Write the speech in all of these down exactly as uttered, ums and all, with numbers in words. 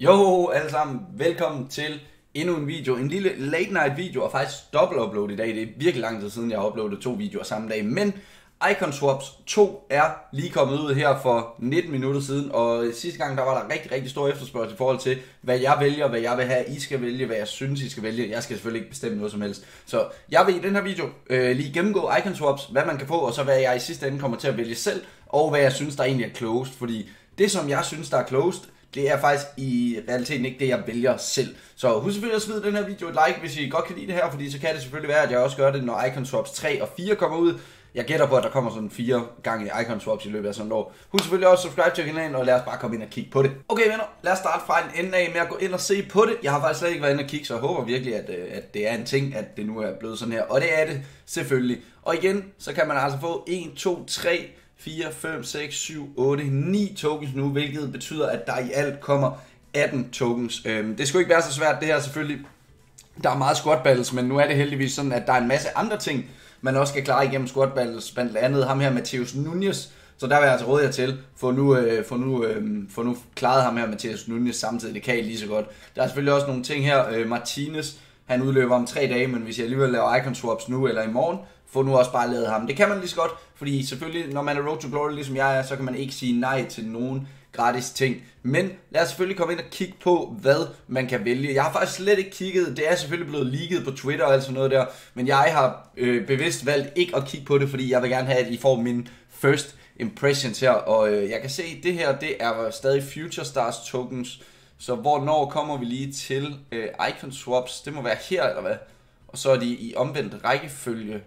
Jo, alle sammen. Velkommen til endnu en video. En lille late night video og faktisk dobbelt upload i dag. Det er virkelig lang tid siden, jeg har uploadet to videoer samme dag. Men Icon Swaps to er lige kommet ud her for nitten minutter siden. Og sidste gang, der var der rigtig, rigtig stor efterspørgsel i forhold til, hvad jeg vælger, hvad jeg vil have, I skal vælge, hvad jeg synes, I skal vælge. Jeg skal selvfølgelig ikke bestemme noget som helst. Så jeg vil i den her video øh, lige gennemgå Icon Swaps, hvad man kan få, og så hvad jeg i sidste ende kommer til at vælge selv, og hvad jeg synes, der egentlig er klogest. Fordi det, som jeg synes, der er klogest, det er faktisk i realiteten ikke det, jeg vælger selv. Så husk selvfølgelig at smide den her video et like, hvis I godt kan lide det her, fordi så kan det selvfølgelig være, at jeg også gør det, når Icon Swaps tre og fire kommer ud. Jeg gætter på, at der kommer sådan fire gange Icon Swaps i løbet af sådan et år. Husk selvfølgelig også at subscribe til kanalen, og lad os bare komme ind og kigge på det. Okay venner, lad os starte fra en ende af med at gå ind og se på det. Jeg har faktisk slet ikke været inde og kigge, så jeg håber virkelig, at, at det er en ting, at det nu er blevet sådan her. Og det er det selvfølgelig. Og igen, så kan man altså få en, to, tre, fire, fem, seks, syv, otte, ni tokens nu, hvilket betyder, at der i alt kommer atten tokens. Det skulle ikke være så svært, det her selvfølgelig. Der er meget squat battles, men nu er det heldigvis sådan, at der er en masse andre ting, man også skal klare igennem squat battles, blandt andet ham her, Matheus Nunes. Så der vil jeg altså råde jer til, for nu, øh, for nu, øh, for nu klarede ham her, Matheus Nunes, samtidig. Det kan I lige så godt. Der er selvfølgelig også nogle ting her. Øh, Martinez, han udløber om tre dage, men hvis jeg alligevel laver Icon Swaps nu eller i morgen, få nu også bare lavet ham. Det kan man lige så godt, fordi selvfølgelig, når man er road to glory, ligesom jeg er, så kan man ikke sige nej til nogen gratis ting. Men lad os selvfølgelig komme ind og kigge på, hvad man kan vælge. Jeg har faktisk slet ikke kigget, det er selvfølgelig blevet leaget på Twitter og alt sådan noget der, men jeg har øh, bevidst valgt ikke at kigge på det, fordi jeg vil gerne have, at I får min first impressions her. Og øh, jeg kan se, at det her, det er stadig Future Stars tokens, så hvornår kommer vi lige til øh, Icon Swaps? Det må være her, eller hvad? Og så er de i omvendt rækkefølge.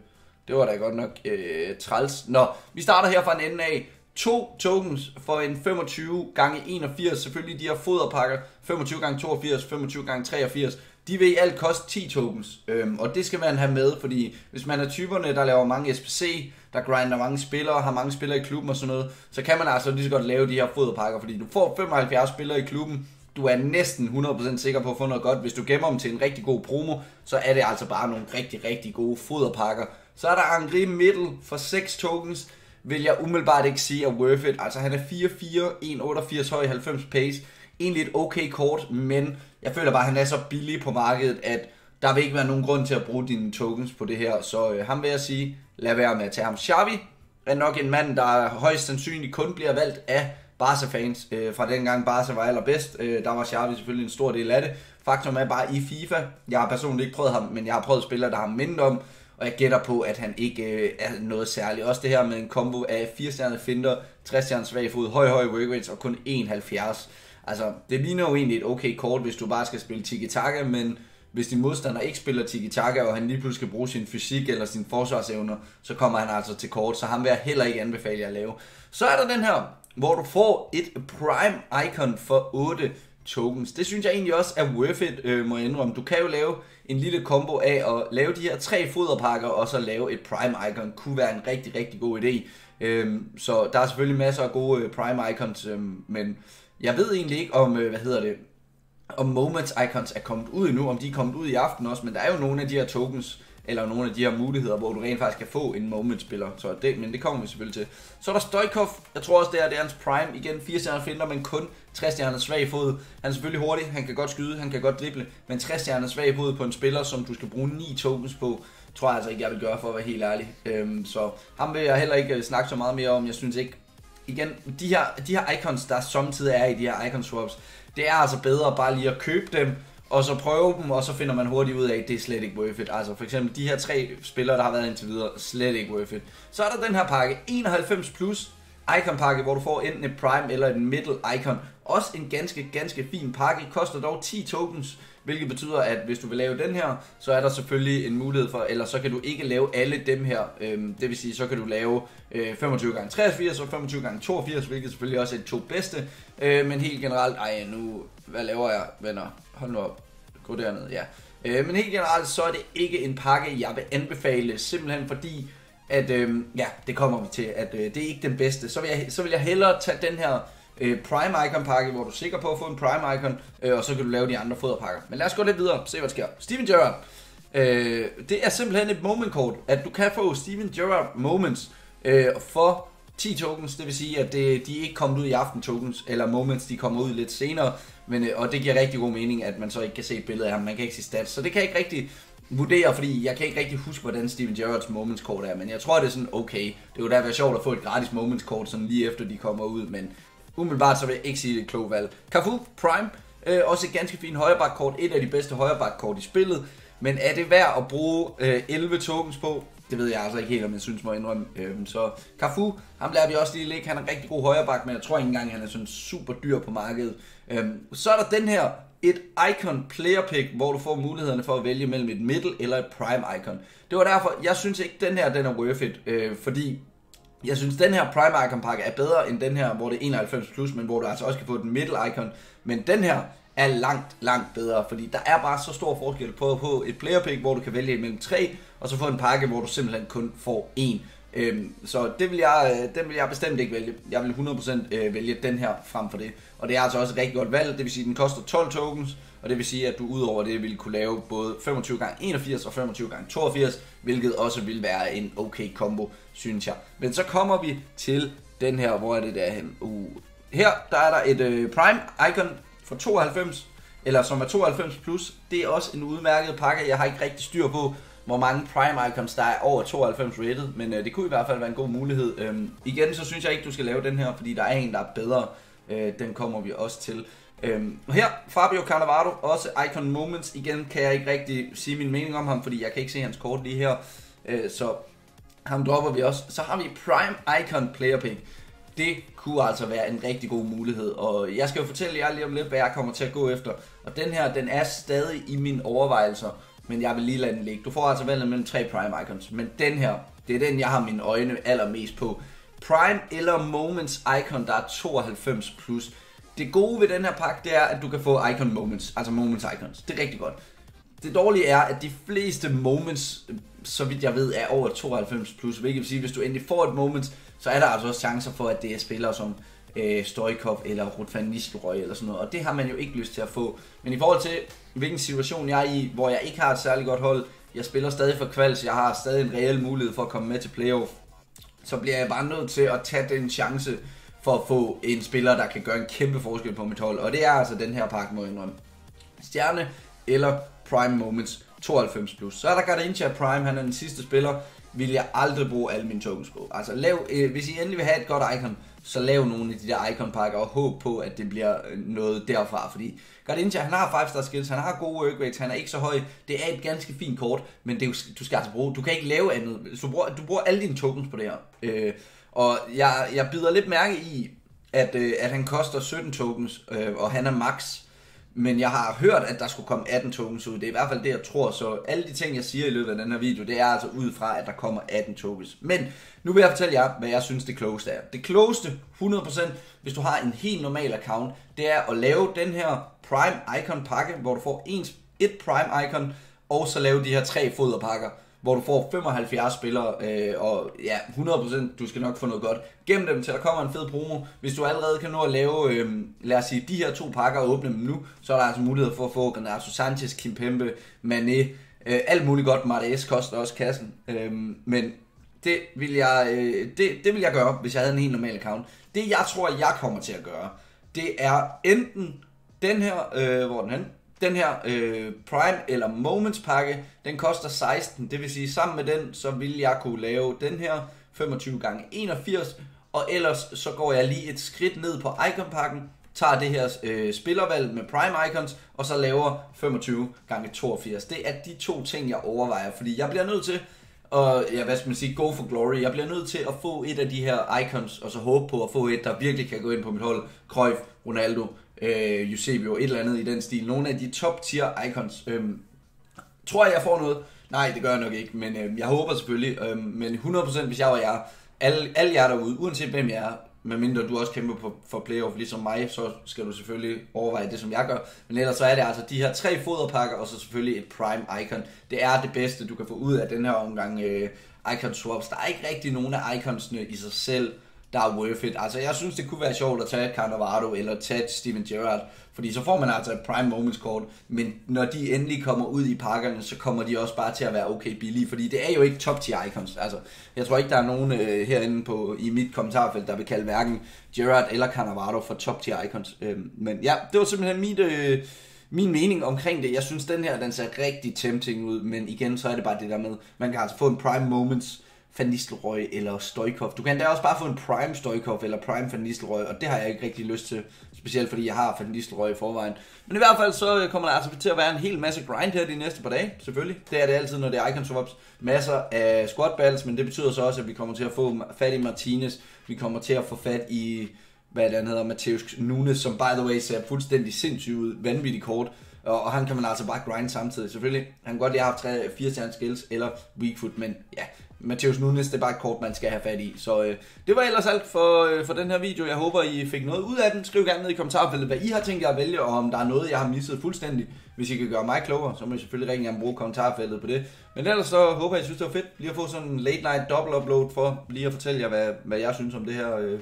Det var da godt nok øh, træls. Nå, vi starter her fra en ende af. To tokens for en femogtyve gange enogfirs. Selvfølgelig de her foderpakker, femogtyve gange toogfirs, femogtyve gange treogfirs. De vil i alt koste ti tokens. Øhm, og det skal man have med, fordi hvis man er typerne, der laver mange S P C, der grinder mange spillere, har mange spillere i klubben og sådan noget, så kan man altså lige så godt lave de her foderpakker, fordi du får femoghalvfjerds spillere i klubben. Du er næsten hundrede procent sikker på at få noget godt. Hvis du gemmer dem til en rigtig god promo, så er det altså bare nogle rigtig, rigtig gode foderpakker. Så er der Angry Middle for seks tokens, vil jeg umiddelbart ikke sige er worth it. Altså han er fire fire, en otteogfirs høj, halvfems pace. Egentlig et okay kort, men jeg føler bare, at han er så billig på markedet, at der vil ikke være nogen grund til at bruge dine tokens på det her. Så øh, ham vil jeg sige, lad være med at tage ham. Xavi er nok en mand, der højst sandsynligt kun bliver valgt af Barca-fans. Øh, fra dengang Barca var allerbedst, øh, der var Xavi selvfølgelig en stor del af det. Faktum er bare i FIFA, jeg har personligt ikke prøvet ham, men jeg har prøvet spillere, der har mindet om, og jeg gætter på, at han ikke øh, er noget særligt. Også det her med en kombo af fire-stjernede finder, tre-stjernede svag fod, høj høj workrates og kun en komma halvfjerds. Altså, det ligner jo egentlig et okay kort, hvis du bare skal spille tiki-taka, men hvis din modstander ikke spiller tiki-taka, og han lige pludselig skal bruge sin fysik eller sine forsvarsevner, så kommer han altså til kort, så ham vil jeg heller ikke anbefale jer at lave. Så er der den her, hvor du får et prime icon for otte tokens. Det synes jeg egentlig også er worth it, øh, må jeg indrømme. Du kan jo lave en lille kombo af at lave de her tre foderpakker, og så lave et prime icon. Kunne være en rigtig, rigtig god idé. Øh, så der er selvfølgelig masser af gode øh, prime icons, øh, men jeg ved egentlig ikke om, øh, hvad hedder det, om moments icons er kommet ud endnu, om de er kommet ud i aften også, men der er jo nogle af de her tokens, eller nogle af de her muligheder, hvor du rent faktisk kan få en moment-spiller, så det, men det kommer vi selvfølgelig til. Så er der Stoichkov, jeg tror også det er, det er hans prime, igen fire-stjerner finder, men kun tre-stjerner svag fod. Han er selvfølgelig hurtig, han kan godt skyde, han kan godt drible, men tre-stjerner svag fod på en spiller, som du skal bruge ni tokens på, tror jeg altså ikke, jeg vil gøre for at være helt ærlig. Øhm, så ham vil jeg heller ikke snakke så meget mere om, jeg synes ikke. Igen, de her, de her icons, der samtidig er i de her icon swaps, det er altså bedre bare lige at købe dem, og så prøve dem, og så finder man hurtigt ud af, at det er slet ikke worth it. Altså for eksempel de her tre spillere, der har været indtil videre, slet ikke worth it. Så er der den her pakke, enoghalvfems plus icon pakke, hvor du får enten et prime eller et middle icon. Også en ganske, ganske fin pakke, koster dog ti tokens, hvilket betyder, at hvis du vil lave den her, så er der selvfølgelig en mulighed for, eller så kan du ikke lave alle dem her. Det vil sige, så kan du lave femogtyve gange treogfirs og femogtyve gange toogfirs, hvilket selvfølgelig også er de to bedste. Men helt generelt, ej nu, hvad laver jeg, venner? Hold nu op, gå derned, ja. Men helt generelt, så er det ikke en pakke, jeg vil anbefale, simpelthen fordi, at ja, det kommer vi til, at det er ikke den bedste. Så vil jeg, så vil jeg hellere tage den her prime icon pakke, hvor du er sikker på at få en prime icon, øh, og så kan du lave de andre foderpakker. Men lad os gå lidt videre og se, hvad der sker. Steven Gerrard, øh, det er simpelthen et moment kort, at du kan få Steven Gerrard moments øh, for ti tokens, det vil sige, at det, de er ikke kommet ud i aften tokens, eller moments, de kommer ud lidt senere, men, og det giver rigtig god mening, at man så ikke kan se et billede af ham, man kan ikke se stats, så det kan jeg ikke rigtig vurdere, fordi jeg kan ikke rigtig huske, hvordan Steven Gerrards moments kort er, men jeg tror, det er sådan okay, det kunne da være sjovt at få et gratis moments kort, sådan lige efter de kommer ud, men umiddelbart så vil jeg ikke sige det kloge valg. Kafu, Prime, øh, også et ganske fint højrebakkort, et af de bedste højrebakkort i spillet, men er det værd at bruge øh, elleve tokens på? Det ved jeg altså ikke helt, om jeg synes, må indrømme. Øhm, så Kafu, ham lader vi også lige ligge. Han er en rigtig god højreback, men jeg tror ikke engang, han er sådan super dyr på markedet. Øhm, så er der den her, et Icon Player Pick, hvor du får mulighederne for at vælge mellem et middle eller et prime icon. Det var derfor, jeg synes ikke, den her den er worth it, øh, fordi jeg synes, den her prime icon pakke er bedre end den her, hvor det er enoghalvfems plus, men hvor du altså også kan få den middle icon. Men den her er langt, langt bedre, fordi der er bare så stor forskel på, på et player pick, hvor du kan vælge mellem tre, og så få en pakke, hvor du simpelthen kun får en. Øhm, så det vil jeg, den vil jeg bestemt ikke vælge. Jeg vil hundrede procent vælge den her frem for det. Og det er altså også et rigtig godt valg, det vil sige, at den koster tolv tokens, og det vil sige, at du udover det ville kunne lave både femogtyve gange enogfirs og femogtyve gange toogfirs, hvilket også vil være en okay combo, synes jeg. Men så kommer vi til den her, hvor er det derhen? Uh. Her der er der et øh, prime icon for tooghalvfems, eller som er tooghalvfems plus, det er også en udmærket pakke. Jeg har ikke rigtig styr på, hvor mange prime icons der er over tooghalvfems rated, men øh, det kunne i hvert fald være en god mulighed. Øhm, igen, så synes jeg ikke, du skal lave den her, fordi der er en, der er bedre. Øh, den kommer vi også til. Øhm, her, Fabio Cannavaro, også Icon Moments. Igen kan jeg ikke rigtig sige min mening om ham, fordi jeg kan ikke se hans kort lige her. Øh, så ham dropper vi også. Så har vi Prime Icon Player Pick. Det kunne altså være en rigtig god mulighed, og jeg skal jo fortælle jer lige om lidt, hvad jeg kommer til at gå efter. Og den her, den er stadig i mine overvejelser, men jeg vil lige lade den ligge. Du får altså valget mellem tre Prime Icons, men den her, det er den, jeg har mine øjne allermest på. Prime eller Moments Icon, der er tooghalvfems plus. Det gode ved den her pakke, det er, at du kan få Icon Moments, altså Moments Icons. Det er rigtig godt. Det dårlige er, at de fleste Moments, så vidt jeg ved, er over tooghalvfems plus, hvilket vil sige, at hvis du endelig får et Moments, så er der altså også chancer for, at det er spillere som øh, Stoichkov eller Van Nistelrooy eller sådan noget, og det har man jo ikke lyst til at få. Men i forhold til, hvilken situation jeg er i, hvor jeg ikke har et særlig godt hold, jeg spiller stadig for kval, så jeg har stadig en reel mulighed for at komme med til playoff, så bliver jeg bare nødt til at tage den chance for at få en spiller, der kan gøre en kæmpe forskel på mit hold, og det er altså den her pakke, må jeg indrømme. Stjerne eller Prime Moments tooghalvfems plus. Så er der Godintia Prime, han er den sidste spiller, vil jeg aldrig bruge alle mine tokens på. Altså lav, øh, hvis I endelig vil have et godt icon, så lav nogle af de der icon pakker og håb på, at det bliver noget derfra, fordi Godintia, han har fem star skills, han har gode work rates, han er ikke så høj, det er et ganske fint kort, men det er, du skal altså bruge, du kan ikke lave andet, du bruger, du bruger alle dine tokens på det her, øh, og jeg, jeg bider lidt mærke i, at, øh, at han koster sytten tokens, øh, og han er max. Men jeg har hørt, at der skulle komme atten tokens ud. Det er i hvert fald det, jeg tror. Så alle de ting, jeg siger i løbet af den her video, det er altså ud fra, at der kommer atten tokens. Men nu vil jeg fortælle jer, hvad jeg synes det klogeste er. Det klogeste, hundrede procent, hvis du har en helt normal account, det er at lave den her Prime Icon pakke, hvor du får ens, et Prime Icon, og så lave de her tre foderpakker, hvor du får femoghalvfjerds spillere, øh, og ja, hundrede procent, du skal nok få noget godt. Gem dem, til der kommer en fed promo. Hvis du allerede kan nå at lave, øh, lad os sige, de her to pakker og åbne dem nu, så er der altså mulighed for at få Granato Sanchez, Kimpembe, Mané, øh, alt muligt godt. Martinez koster også kassen, øh, men det vil, jeg, øh, det, det vil jeg gøre, hvis jeg havde en helt normal account. Det jeg tror, jeg kommer til at gøre, det er enten den her, øh, hvor den hen? Den her øh, Prime eller Moments pakke, den koster seksten, det vil sige sammen med den, så vil jeg kunne lave den her femogtyve gange enogfirs, og ellers så går jeg lige et skridt ned på Icon pakken, tager det her øh, spillervalg med Prime Icons, og så laver femogtyve gange toogfirs. Det er de to ting, jeg overvejer, fordi jeg bliver nødt til at, ja, hvad skal man sige, go for glory. Jeg bliver nødt til at få et af de her Icons, og så håbe på at få et, der virkelig kan gå ind på mit hold, Cruyff, Ronaldo, Øh, Eusébio, et eller andet i den stil. Nogle af de top tier icons. øhm, Tror jeg jeg får noget? Nej, det gør jeg nok ikke, men øhm, jeg håber selvfølgelig. øhm, Men hundrede procent, hvis jeg var jer, alle, alle jer derude, uanset hvem jeg er, medmindre du også kæmper på, for playoff ligesom mig, så skal du selvfølgelig overveje det, som jeg gør. Men ellers så er det altså de her tre foderpakker, og så selvfølgelig et prime icon. Det er det bedste, du kan få ud af den her omgang øh, Icon Swaps. Der er ikke rigtig nogen af iconsene i sig selv, der er worth it. Altså jeg synes det kunne være sjovt at tage Cannavaro eller tage Steven Gerrard, Fordi så får man altså et prime moments kort, men når de endelig kommer ud i pakkerne, så kommer de også bare til at være okay billige, fordi det er jo ikke top tier icons. Altså, jeg tror ikke, der er nogen øh, herinde på, i mit kommentarfelt, der vil kalde hverken Gerrard eller Cannavaro for top tier icons. Øh, men ja, det var simpelthen mit... Øh, Min mening omkring det, jeg synes den her, den ser rigtig tempting ud, men igen, så er det bare det der med, man kan altså få en prime moments Van Nistelrooy eller Stoichkov. Du kan da også bare få en prime Stoichkov eller prime Van Nistelrooy, og det har jeg ikke rigtig lyst til, specielt fordi jeg har Van Nistelrooy i forvejen. Men i hvert fald så kommer der altså til at være en hel masse grind her de næste par dage, selvfølgelig. Det er det altid, når det er Icon Swaps. Masser af squad battles, men det betyder så også, at vi kommer til at få fat i Martinez, vi kommer til at få fat i... hvad den hedder, Matheus Nunes, som by the way ser fuldstændig sindssygt ud, vanvittigt kort, og, og han kan man altså bare grinde samtidig, selvfølgelig. Han kan godt lige have haft fire-stjerne skills eller weakfoot, men ja, Matheus Nunes, det er bare et kort, man skal have fat i. Så øh, det var ellers alt for, øh, for den her video. Jeg håber, I fik noget ud af den. Skriv gerne ned i kommentarfeltet, hvad I har tænkt jer at vælge, og om der er noget, jeg har misset fuldstændig. Hvis I kan gøre mig klogere, så må I selvfølgelig rigtig gerne bruge kommentarfeltet på det. Men ellers så håber jeg, I synes, det var fedt lige at få sådan en late night double upload for lige at fortælle jer, hvad, hvad jeg synes om det her øh,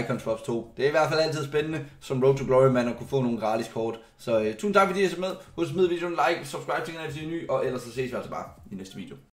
Icon Swaps to. Det er i hvert fald altid spændende som Road to Glory man at kunne få nogle gratis kort. Så øh, tusind tak fordi I så med. Husk at smide videoen, like, subscribe til kanalen, hvis I er ny, og ellers så ses vi altså bare i næste video.